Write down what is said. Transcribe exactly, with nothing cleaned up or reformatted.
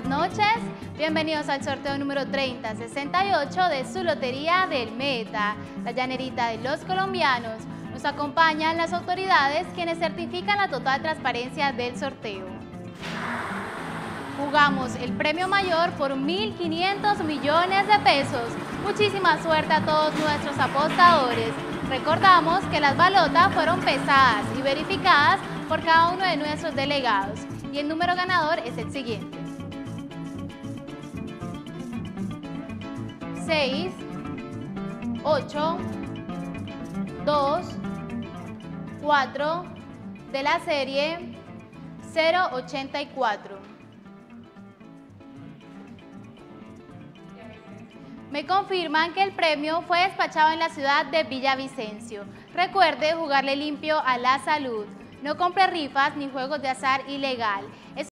buenas noches. Bienvenidos al sorteo número treinta sesenta y ocho de su Lotería del Meta, la llanerita de los colombianos. Nos acompañan las autoridades quienes certifican la total transparencia del sorteo. Jugamos el premio mayor por mil quinientos millones de pesos. Muchísima suerte a todos nuestros apostadores. Recordamos que las balotas fueron pesadas y verificadas por cada uno de nuestros delegados y el número ganador es el siguiente: seis, ocho, dos, cuatro de la serie cero ochenta y cuatro. Me confirman que el premio fue despachado en la ciudad de Villavicencio. Recuerde jugarle limpio a la salud. No compre rifas ni juegos de azar ilegal.